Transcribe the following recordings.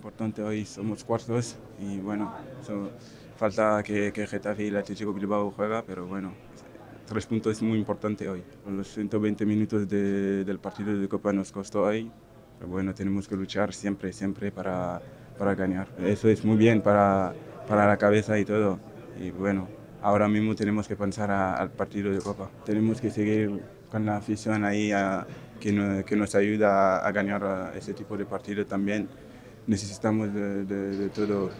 importante. Hoy somos cuartos y bueno, falta que Getafe y el Chichico Bilbao juega, pero bueno, 3 puntos es muy importante hoy. Los 120 minutos del partido de Copa nos costó hoy, pero bueno, tenemos que luchar siempre para ganar. Eso es muy bien para la cabeza y todo. Y bueno, ahora mismo tenemos que pensar al partido de Copa. Tenemos que seguir con la afición ahí que nos ayuda a ganar ese tipo de partido también. Necesitamos de todo,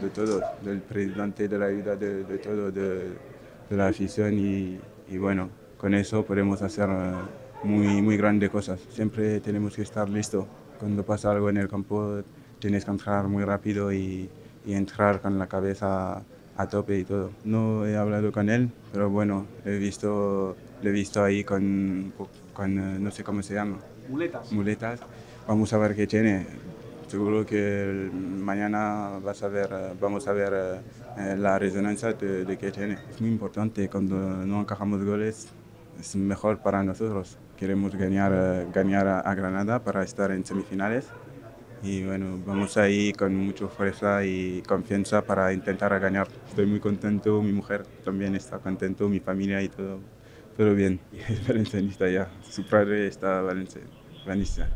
del presidente, de la ayuda de todo, de la afición y bueno, con eso podemos hacer muy grandes cosas. Siempre tenemos que estar listos. Cuando pasa algo en el campo tienes que entrar muy rápido y entrar con la cabeza a tope y todo. No he hablado con él, pero bueno, lo he visto ahí con no sé cómo se llama. Muletas. Vamos a ver qué tiene. Seguro que mañana vamos a ver la resonancia de qué tiene. Es muy importante, cuando no encajamos goles es mejor para nosotros. Queremos ganar a Granada para estar en semifinales. Y bueno, vamos ahí con mucha fuerza y confianza para intentar ganar. Estoy muy contento, mi mujer también está contento, mi familia y todo bien. Es valencianista ya, su padre está valencianista.